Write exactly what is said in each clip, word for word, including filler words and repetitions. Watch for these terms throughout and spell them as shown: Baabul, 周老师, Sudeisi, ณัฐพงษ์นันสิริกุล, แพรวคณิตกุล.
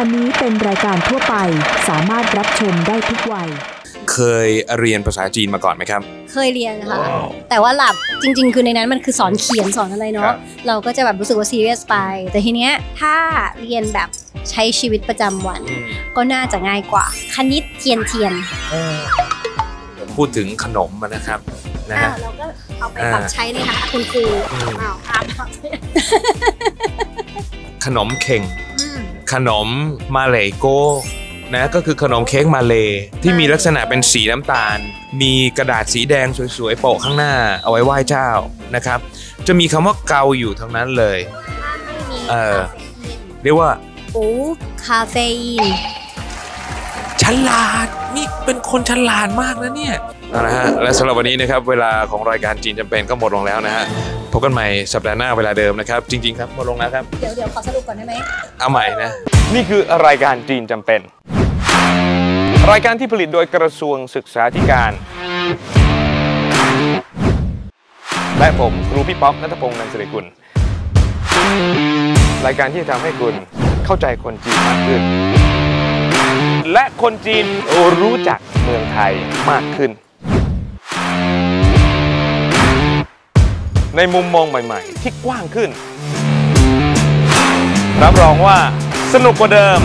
การนี้เป็นรายการทั่วไปสามารถรับชมได้ทุกวัยเคยเรียนภาษาจีนมาก่อนไหมครับเคยเรียนค่ะแต่ว่าหลับจริงๆคือในนั้นมันคือสอนเขียนสอนอะไรเนาะเราก็จะแบบรู้สึกว่าซีเรียสไปแต่ทีเนี้ยถ้าเรียนแบบใช้ชีวิตประจำวันก็น่าจะง่ายกว่าคณิตเทียนเทียนพูดถึงขนมนะครับนะเราก็เอาไปปรับใช้เลยค่ะคุณครูอ้าวอ้ามขนมเข่งขนมมาเลโก้นะก็คือขนมเค้กมาเลย์ที่มีลักษณะเป็นสีน้ำตาลมีกระดาษสีแดงสวยๆโปะข้างหน้าเอาไว้ไหว้เจ้านะครับจะมีคำว่าเกาอยู่ทั้งนั้นเลยเออเรียกว่าโอ้คาเฟอีนฉลาดนี่เป็นคนฉลาดมากนะเนี่ยนะฮะและสำหรับวันนี้นะครับเวลาของรายการจีนจำเป็นก็หมดลงแล้วนะฮะพบกันใหม่สัปดาห์หน้าเวลาเดิมนะครับจริงๆครับหมดลงแล้วครับเดี๋ยวเดี๋ยวขอสรุปก่อนได้ไหมเอาใหม่นะนี่คือรายการจีนจำเป็นรายการที่ผลิตโดยกระทรวงศึกษาธิการและผมครูพี่ป๊อปณัฐพงษ์นันสิริกุลรายการที่จะทำให้คุณเข้าใจคนจีนมากขึ้นและคนจีนรู้จักเมืองไทยมากขึ้นในมุมมองใหม่ๆที่กว้างขึ้นรับรองว่าสนุกกว่าเดิม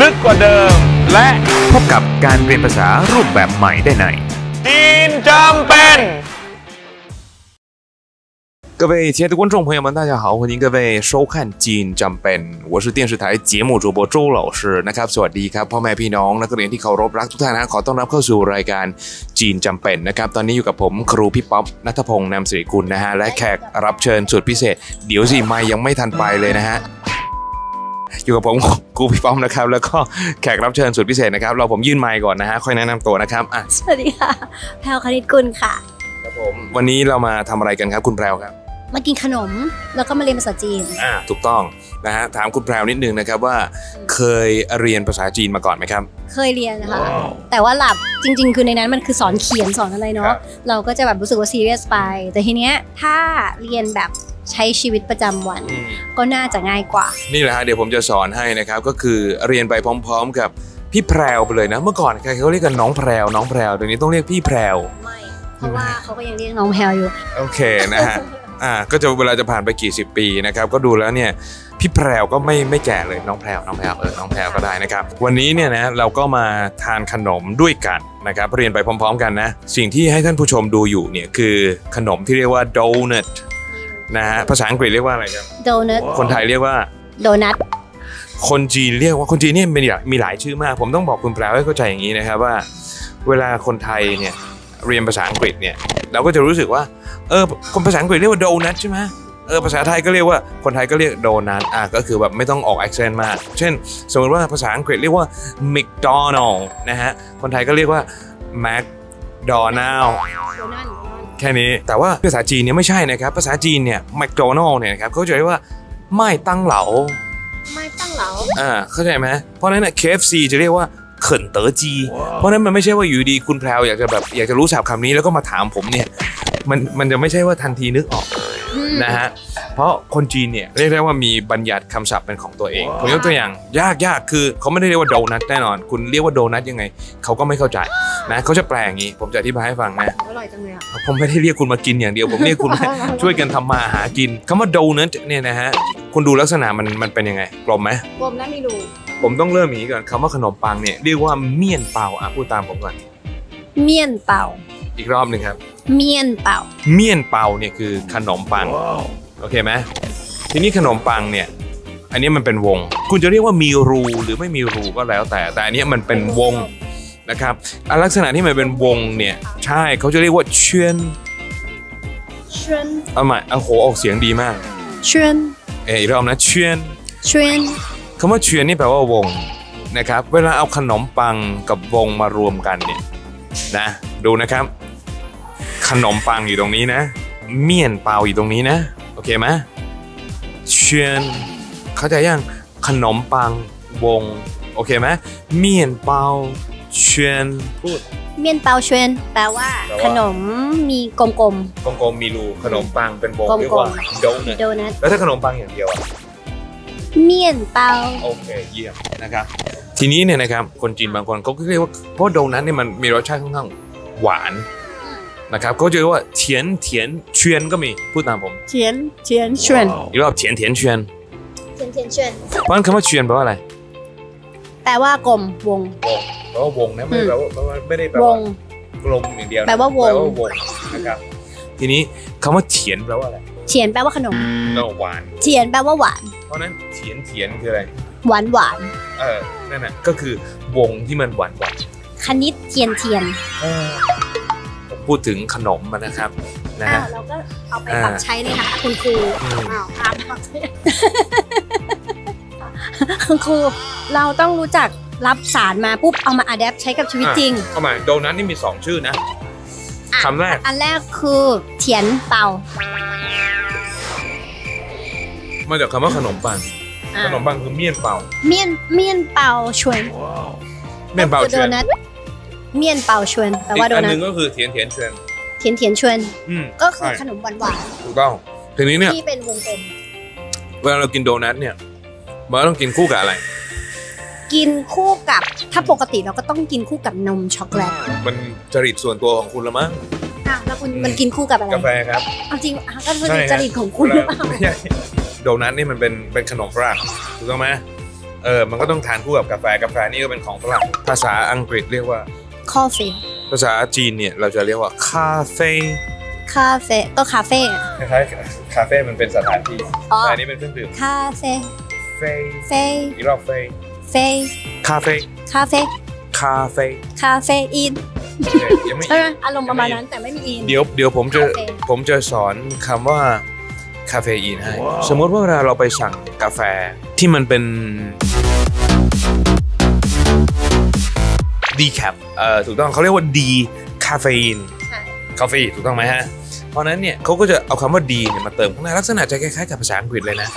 ลึกกว่าเดิมและพบกับการเรียนภาษารูปแบบใหม่ได้ในจีนจำเป็น各位亲爱的观众朋友们，大家好，欢迎各位收看《金จำเป็น》，我是电视台节目主播周老师。นะครับสวัสดีครับพ่อแม่พี่น้องนักเรียนที่เคารพรักทุกท่านนะขอต้อนรับเข้าสู่รายการ《จีนจำเป็น》นะครับตอนนี้อยู่กับผมครูพี่ป๊อปณัฐพงษ์นามสิริกุลนะฮะและแขกรับเชิญสุดพิเศษเดี๋ยวสิไม่ยังไม่ทันไปเลยนะฮะอยู่กับผมครูพี่ป๊อปนะครับแล้วก็แขกรับเชิญสุดพิเศษนะครับเราผมยื่นไมค์ก่อนนะฮะค่อยแนะนำตัวนะครับอ่ะสวัสดีค่ะแพรวคณิตกุลค่ะครับผมวันนี้เรามาทำอะไรกันครับคุณแพรวครับมากินขนมแล้วก็มาเรียนภาษาจีนอ่าถูกต้องนะฮะถามคุณแพรวนิดนึงนะครับว่าเคยเรียนภาษาจีนมาก่อนไหมครับเคยเรียนค่ะแต่ว่าหลับจริงๆคือในนั้นมันคือสอนเขียนสอนอะไรเนาะเราก็จะแบบรู้สึกว่าซีเรียสไปแต่ทีเนี้ยถ้าเรียนแบบใช้ชีวิตประจำวันก็น่าจะง่ายกว่านี่แหละฮะเดี๋ยวผมจะสอนให้นะครับก็คือเรียนไปพร้อมๆกับพี่แพรวไปเลยนะเมื่อก่อนใครเขาเรียกกันน้องแพรวน้องแพรวเดี๋ยวนี้ต้องเรียกพี่แพรวไม่เพราะว่าเขาก็ยังเรียกน้องแพรวอยู่โอเคนะฮะอ่าก็จะเวลาจะผ่านไปกี่สิบปีนะครับก็ดูแล้วเนี่ยพี่แพรวก็ไม่ไม่แก่เลยน้องแพรวน้องแพรวเออน้องแพรวก็ได้นะครับวันนี้เนี่ยนะเราก็มาทานขนมด้วยกันนะครับเรียนไปพร้อมๆกันนะสิ่งที่ให้ท่านผู้ชมดูอยู่เนี่ยคือขนมที่เรียกว่าโดนัทนะฮะภาษาอังกฤษเรียกว่าอะไรครับโดนัทคนไทยเรียกว่าโดนัทคนจีนเรียกว่าคนจีนเนี่ยมีมีหลายชื่อมากผมต้องบอกคุณแพรวให้เข้าใจอย่างนี้นะครับว่าเวลาคนไทยเนี่ยเรียนภาษาอังกฤษเนี่ยเราก็จะรู้สึกว่าเออคนภาษาอังกฤษเรียกว่าโดนัทใช่ไหมเออภาษาไทยก็เรียกว่าคนไทยก็เรียกโดนัทอ่ะก็คือแบบไม่ต้องออกแอคเซนต์มากเช่นสมมติว่าภาษาอังกฤษเรียกว่าแมคโดนัลล์นะฮะคนไทยก็เรียกว่าแมคโดนัลล์แค่นี้แต่ว่าภาษาจีนเนี่ยไม่ใช่นะครับภาษาจีนเนี่ยแมคโดนัลล์เนี่ยนะครับเขาจะเรียกว่าไม่ตั้งเหลาไม่ตั้งเหลาอ่าเข้าใจไหมเพราะนั้นเนี่ย เค เอฟ ซี จะเรียกว่าเขินเต๋อจีเพราะนั้นมันไม่ใช่ว่าอยู่ดีคุณแพรวอยากจะแบบอยากจะรู้ศัพท์คำนี้แล้วก็มาถามผมเนี่ยมันมันจะไม่ใช่ว่าทันทีนึกออกนะฮะเพราะคนจีนเนี่ยเรียกได้ว่ามีบัญญัติคำศัพท์เป็นของตัวเองผมยกตัวอย่างยากยากคือเขาไม่ได้เรียกว่าโดนัทแน่นอนคุณเรียกว่าโดนัทยังไงเขาก็ไม่เข้าใจนะเขาจะแปลอย่างนี้ผมจะอธิบายให้ฟังนะอร่อยจังเลยอะผมไม่ได้เรียกคุณมากินอย่างเดียวผมเรียกคุณช่วยกันทำมาหากินคำว่าโดนัทเนี่ยนะฮะคุณดูลักษณะมันมันเป็นยังไงกลมไหมกลมและมีรูผมต้องเริ่มอย่างนี้ก่อนคำว่าขนมปังเนี่ยเรียกว่าเมี่ยนเปาอ่ะพูดตามผมก่อนเมี่ยนเปาอีกรอบหนึ่งครับเมี่ยนเปาเมี่ยนเปาเนี่ยคือขนมปังโอเคไหมทีนี้ขนมปังเนี่ยอันนี้มันเป็นวงคุณจะเรียกว่ามีรูหรือไม่มีรูก็แล้วแต่แต่อันนี้มันเป็นวงนะครับลักษณะที่มันเป็นวงเนี่ยใช่เขาจะเรียกว่าเชือนเชือนเอาใหม่โอ้โหออกเสียงดีมากเชือนเอออีกรอบนะเชือนเชือนคำว่าเชือนนี่แปลว่าวงนะครับเวลาเอาขนมปังกับวงมารวมกันเนี่ยนะดูนะครับขนมปังอยู่ตรงนี้นะเมี่ยนเปาอยู่ตรงนี้นะโอเคไหมเชือนเข้าใจยังขนมปังวงโอเคไหมเมี่ยนเปาเชือนพูดเมี่ยนเปาเชือนแปลว่าขนมมีกลมๆกลมๆมีรูขนมปังเป็นวงเรียกว่าโดนัทแล้วถ้าขนมปังอย่างเดียวอะเ เมี่ยนเปาโอเคเยี่ยมนะครับทีนี้เนี่ยนะครับคนจีนบางคนเขาก็เรียกว่าเพราะโดนัทเนี่ยมันมีรสชาติค่อนข้างหวานนะครับเขาจะเรียกว่าเทียนเทียนเชียนก็มีพูดตามผมเทียนเทียนเชียนอีกรอบเทียนเทียนเชียนเทียนเทียนเชียนเพราะคำว่าเชียนแปลว่าอะไรแปลว่ากลมวงแปลว่าวงนะไม่แปลว่าไม่ได้แปลว่ากลมอย่างเดียวแปลว่าวงนะครับทีนี้คำว่าเทียนแปลว่าอะไรเทียนแปลว่าขนมหวานเทียนแปลว่าหวานเพราะนั้นเทียนเทียนคืออะไรหวานหวานเออนั่นน่ะก็คือวงที่มันหวานหวานคณิตเทียนเทียนผมพูดถึงขนมมันนะครับนะฮะเราก็เอาไปปรับใช้เลยนะคุณครูอ้าวครับคุณครูเราต้องรู้จักรับสารมาปุ๊บเอามาอัดแอปใช้กับชีวิตจริงเข้ามาโดนัทนี่มีสองชื่อนะคำแรกอันแรกคือเทียนเปามาจากคำว่าขนมปังขนมปังคือเมี่ยนเปาเมี่ยนเมี่ยนเปาชวนเมี่ยนเปาชวนเมี่ยนเปาชวนแต่ว่าโดนัทอันนึงก็คือเทียนเทียนชวนเทียนเทียนชวนก็คือขนมหวานหวานถูกต้องทีนี้เนี่ยที่เป็นวงกลมเวลาเรากินโดนัทเนี่ยเราต้องกินคู่กับอะไรกินคู่กับถ้าปกติเราก็ต้องกินคู่กับนมช็อกโกแลตมันจริตส่วนตัวของคุณละมั้งอ่ะแล้วคุณมันกินคู่กับอะไรกาแฟครับเอาจริงอ่ะก็คือจริตของคุณหรือเปล่าโดนัทนี่มันเป็นเป็นขนมฝรั่งถูกต้องไหมเออมันก็ต้องทานคู่กับกาแฟกาแฟนี่ก็เป็นของฝรั่งภาษาอังกฤษเรียกว่าคอฟฟี่ภาษาจีนเนี่ยเราจะเรียกว่าคาเฟ่คาเฟ่ก็คาเฟ่คล้ายๆคาเฟ่มันเป็นสถานที่อันนี้เป็นเครื่องดื่มคาเฟ่เฟ่เฟ่อีล็อกเฟ่เฟ่คาเฟ่คาเฟ่คาเฟ่คาเฟอีนใช่ไหมอารมณ์ประมาณนั้นแต่ไม่มีอินเดี๋ยวเดี๋ยวผมจะผมจะสอนคำว่าคาเฟอีนให้สมมติว่าเวลาเราไปสั่งกาแฟที่มันเป็นดีแคปเอ่อถูกต้องเขาเรียกว่าดีคาเฟอีนคาเฟอีนถูกต้องไหมฮะเพราะนั้นเนี่ยเขาก็จะเอาคำว่าดีเนี่ยมาเติมข้างในลักษณะจะคล้ายๆกับภาษาอังกฤษเลยนะ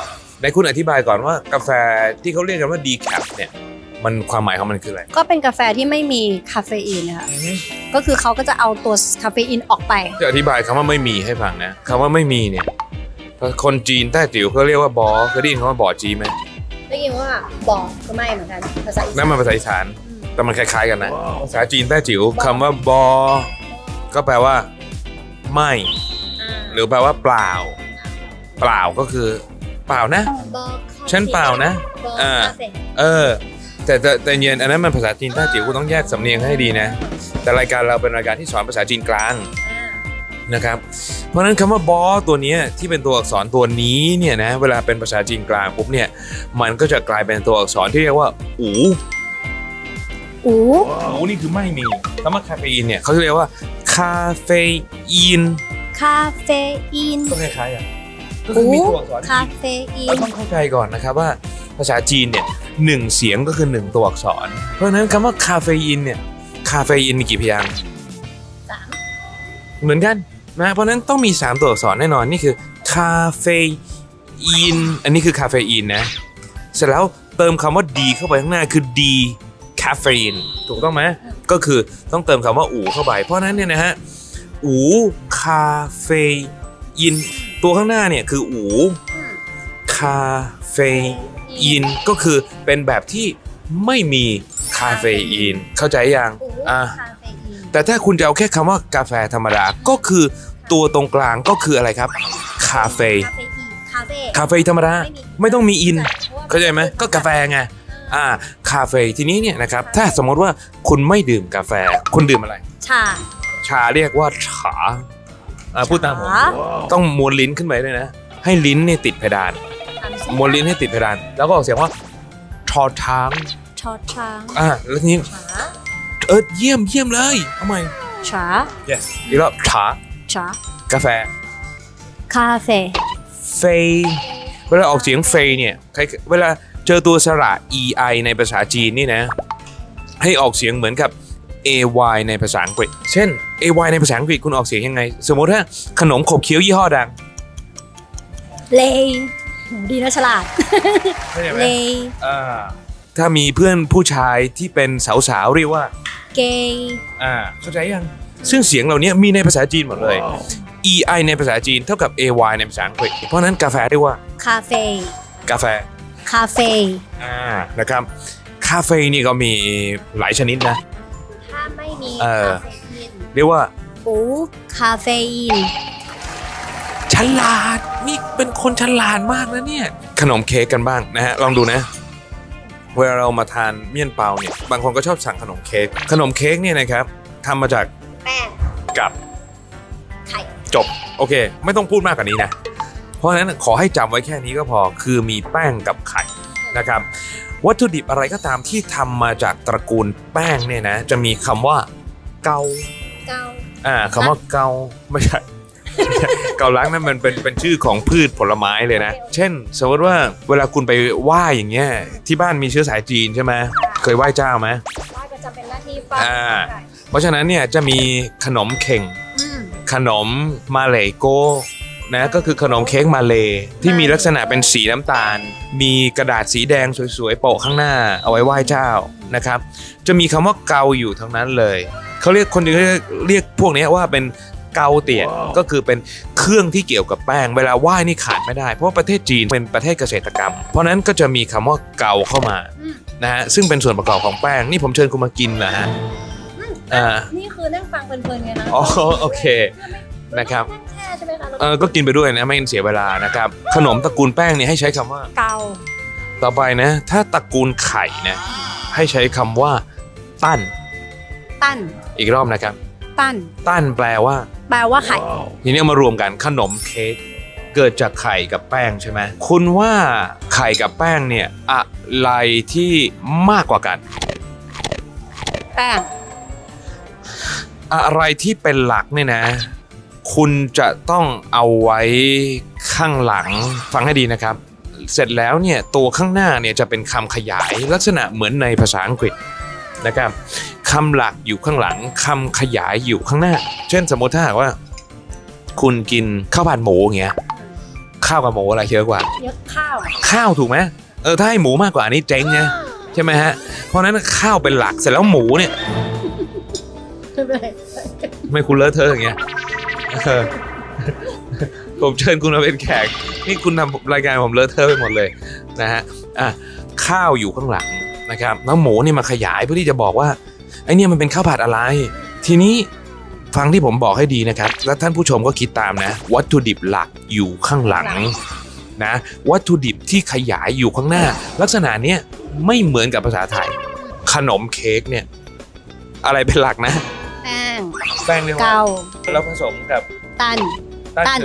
ในคุณอธิบายก่อนว่ากาแฟที่เขาเรียกกันว่าดีแคปเนี่ยมันความหมายของมันคืออะไรก็เป็นกาแฟที่ไม่มีคาเฟอีนค่ะก็คือเขาก็จะเอาตัวคาเฟอีนออกไปจะอธิบายคำว่าไม่มีให้ฟังนะคำว่าไม่มีเนี่ยคนจีนใต้ติ๋วเขาเรียกว่าบอเคยได้ยินคำว่าบอจีไหมได้ยินว่าบอก็ไม่เหมือนกันภาษาอีสานนั่นมันภาษาอีสานแต่มันคล้ายๆกันนะภาษาจีนใต้จิ๋วคำว่าบอก็แปลว่าไม่หรือแปลว่าเปล่าเปล่าก็คือเปล่านะฉันเปล่านะเออแต่แต่เย็นอันนั้นมันภาษาจีนใต้จิ๋วคุณต้องแยกสำเนียงให้ดีนะแต่รายการเราเป็นรายการที่สอนภาษาจีนกลางนะครับเพราะฉะนั้นคำว่าบอตัวนี้ที่เป็นตัวอักษรตัวนี้เนี่ยนะเวลาเป็นภาษาจีนกลางปุ๊บเนี่ยมันก็จะกลายเป็นตัวอักษรที่เรียกว่าอูอูอูนี่คือไม่มีคำว่าคาเฟอีนเนี่ยเขาเรียกว่าคาเฟอีนคาเฟอีนก็คล้ายๆอ่ะก็คือมีตัวอักษรคาเฟอีนต้องเข้าใจก่อนนะครับว่าภาษาจีนเนี่ยหนึ่งเสียงก็คือหนึ่งตัวอักษรเพราะฉะนั้นคำว่าคาเฟอีนเนี่ยคาเฟอีนมีกี่พยางค์สามเหมือนกันนะเพราะนั้นต้องมีสามตัวอักษรแน่นอนนี่คือคาเฟอีนอันนี้คือคาเฟอีนนะเสร็จแล้วเติมคำว่าดีเข้าไปข้างหน้าคือดีคาเฟอีนถูกต้องไหมก็คือต้องเติมคำว่าอูเข้าไปเพราะนั้นเนี่ยนะฮะอูคาเฟอีนตัวข้างหน้าเนี่ยคืออูคาเฟอีนก็คือเป็นแบบที่ไม่มีคาเฟอีนเข้าใจยังอ่ะแต่ถ้าคุณจะเอาแค่คำว่ากาแฟธรรมดาก็คือตัวตรงกลางก็คืออะไรครับคาเฟ่คาเฟ่ธรรมดาไม่ต้องมีอินเข้าใจไหมก็กาแฟไงอ่าคาเฟ่ทีนี้เนี่ยนะครับถ้าสมมติว่าคุณไม่ดื่มกาแฟคุณดื่มอะไรชาชาเรียกว่าชาอ่าพูดตามผมต้องม้วนลิ้นขึ้นไปด้วยนะให้ลิ้นเนี่ยติดเพดานม้วนลิ้นให้ติดเพดานแล้วก็ออกเสียงว่าชอช้างชอช้างอ่าแล้วทีนี้เออเยี่ยมเยี่ยมเลยทำไมชา yes อีกรอบชาชากาแฟคาเฟ่เฟย์เวลาออกเสียงเฟย์เนี่ยเวลาเจอตัวสระ อี ไอ ในภาษาจีนนี่นะให้ออกเสียงเหมือนกับ เอ วาย ในภาษาอังกฤษเช่น เอ วาย ในภาษาอังกฤษคุณออกเสียงยังไงสมมติถ้าขนมขบเคี้ยวยี่ห้อดังเลย์ดีนะฉลาดเลย์อ่าถ้ามีเพื่อนผู้ชายที่เป็นสาวๆเรียกว่าเกย์อ่าเข้าใจยังซึ่งเสียงเหล่านี้มีในภาษาจีนหมดเลย อี ไอ ในภาษาจีนเท่ากับ เอ วาย ในภาษาอังกฤษเพราะนั้นกาแฟเรียกว่าคาเฟ่กาแฟ คาเฟ่อ่านะครับคาเฟ่นี่ก็มีหลายชนิดนะถ้าไม่มีคาเฟอีนเรียกว่าโอ้คาเฟอีนฉลาดนี่เป็นคนฉลาดมากนะเนี่ยขนมเค้กกันบ้างนะฮะลองดูนะเวลาเรามาทานเมี่ยนเปาเนี่ยบางคนก็ชอบสั่งขนมเค้กขนมเค้กเนี่ยนะครับทำมาจากแป้งกับไข่จบโอเคไม่ต้องพูดมากกว่านี้นะเพราะฉะนั้นขอให้จำไว้แค่นี้ก็พอคือมีแป้งกับไข่นะครับวัตถุดิบอะไรก็ตามที่ทำมาจากตระกูลแป้งเนี่ยนะจะมีคำว่าเกาเกาอ่าคำว่าเกาไม่ใช่เกาลักนั่นมันเป็นเป็นชื่อของพืชผลไม้เลยนะเช่นสมมติว่าเวลาคุณไปไหว้อย่างเงี้ยที่บ้านมีเชื้อสายจีนใช่ไหมเคยไหว้เจ้าไหมไหว้ประจำเป็นหน้าที่ป้าเพราะฉะนั้นเนี่ยจะมีขนมเข่งขนมมาเลโกนะก็คือขนมเค้กมาเลที่มีลักษณะเป็นสีน้ำตาลมีกระดาษสีแดงสวยๆโปะข้างหน้าเอาไว้ไหว้เจ้านะครับจะมีคำว่าเกาอยู่ทั้งนั้นเลยเขาเรียกคนเรียกเรียกพวกนี้ว่าเป็นเกาเตี๋ยก็คือเป็นเครื่องที่เกี่ยวกับแป้งเวลาไหว้นี่ขาดไม่ได้เพราะว่าประเทศจีนเป็นประเทศเกษตรกรรมเพราะนั้นก็จะมีคำว่าเกาเข้ามานะฮะซึ่งเป็นส่วนประกอบของแป้งนี่ผมเชิญคุณมากินนะฮะนี่คือนั่งฟังเพลินๆเลยนะอ๋อโอเคนะครับเออก็กินไปด้วยนะไม่เสียเวลานะครับขนมตระกูลแป้งเนี่ยให้ใช้คำว่าเกาต่อไปนะถ้าตระกูลไข่นะให้ใช้คำว่าตั้นตั้นอีกรอบนะครับตั้นตั้นแปลว่าแปลว่าไข่ทีนี้มารวมกันขนมเค้กเกิดจากไข่กับแป้งใช่ไหมคุณว่าไข่กับแป้งเนี่ยอะไรที่มากกว่ากันแป้งอะไรที่เป็นหลักเนี่ยนะคุณจะต้องเอาไว้ข้างหลังฟังให้ดีนะครับเสร็จแล้วเนี่ยตัวข้างหน้าเนี่ยจะเป็นคำขยายลักษณะเหมือนในภาษาอังกฤษนะครับคำหลักอยู่ข้างหลังคำขยายอยู่ข้างหน้าเช่นสมมติถ้าว่าคุณกินข้าวผัดหมูอย่างเงี้ยข้าวกับหมูอะไรเยอะกว่าเยอะข้าวข้าวถูกไหมเออถ้าให้หมูมากกว่านี้เจ๊งไงใช่ไหมฮะเพราะนั้นข้าวเป็นหลักเสร็จแล้วหมูเนี่ยไม่คุณเลอะเทอะอย่างเงี้ยผมเชิญคุณมาเป็นแขกนี่คุณทำรายการผมเลอะเทอะไปหมดเลยนะฮะอ่ะข้าวอยู่ข้างหลังนะครับแล้วหมูนี่มาขยายเพื่อที่จะบอกว่าไอเนี่ยมันเป็นข้าวผัดอะไรทีนี้ฟังที่ผมบอกให้ดีนะครับและท่านผู้ชมก็คิดตามนะวัตถุดิบหลักอยู่ข้างหลังนะวัตถุดิบที่ขยายอยู่ข้างหน้าลักษณะเนี้ยไม่เหมือนกับภาษาไทยขนมเค้กเนี่ยอะไรเป็นหลักนะแป้งแป้งเรียกว่าเกาแล้วผสมกับตั้นตั้น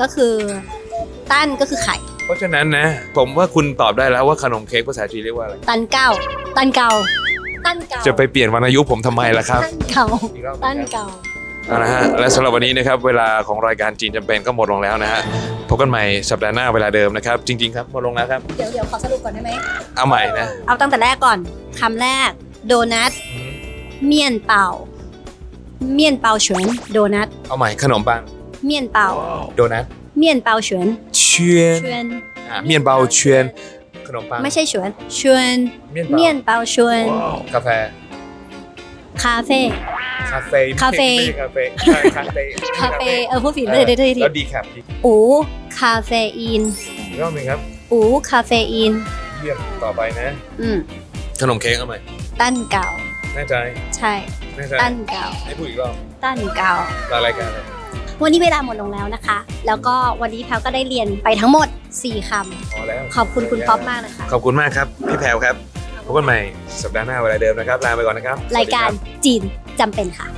ก็คือตั้นก็คือไข่เพราะฉะนั้นนะผมว่าคุณตอบได้แล้วว่าขนมเค้กภาษาจีนเรียกว่าอะไรตั้นเกาตั้นเกาตั้นเกาจะไปเปลี่ยนวรรณยุกต์ผมทำไมล่ะครับตั้นเกาตั้นเกานะฮะและสำหรับวันนี้นะครับเวลาของรายการจีนจำเป็นก็หมดลงแล้วนะฮะพบกันใหม่สัปดาห์หน้าเวลาเดิมนะครับจริงๆครับหมดลงแล้วครับเดี๋ยวเดี๋ยวขอสรุปก่อนได้ไหมเอาใหม่นะเอาตั้งแต่แรกก่อนคำแรกโดนัทเมี่ยนเป่าเมี่ยนเปาเฉินโดนัทเอาใหม่ขนมปังเมี่ยนเปาโดนัทเมี่ยนเปาเฉินเชียนเมี่ยนเปาเชียนขนมปังไม่ใช่เฉินเชียนเมี่ยนเปาเชียนกาแฟคาเฟ่คาเฟ่คาเฟ่คาเฟ่คาเฟ่คาเฟ่เออผู้ผิดไม่ได้ทีแล้วดีครับอู๋คาเฟอีนรอบหนึ่งครับอู๋คาเฟอีนเยี่ยมต่อไปนะอืมขนมเค้กเอาใหม่ตั้นเก่าแน่ใจใช่ตั้นเก่าให้พูดอีกรอบตั้นเก่าอะไรกันวันนี้เวลาหมดลงแล้วนะคะแล้วก็วันนี้แพลก็ได้เรียนไปทั้งหมดสี่คำขอบคุณคุณป๊อปมากนะคะขอบคุณมากครับพี่แพลครับพบกันใหม่สัปดาห์หน้าเวลาเดิมนะครับลาไปก่อนนะครับรายการจีนจำเป็นค่ะ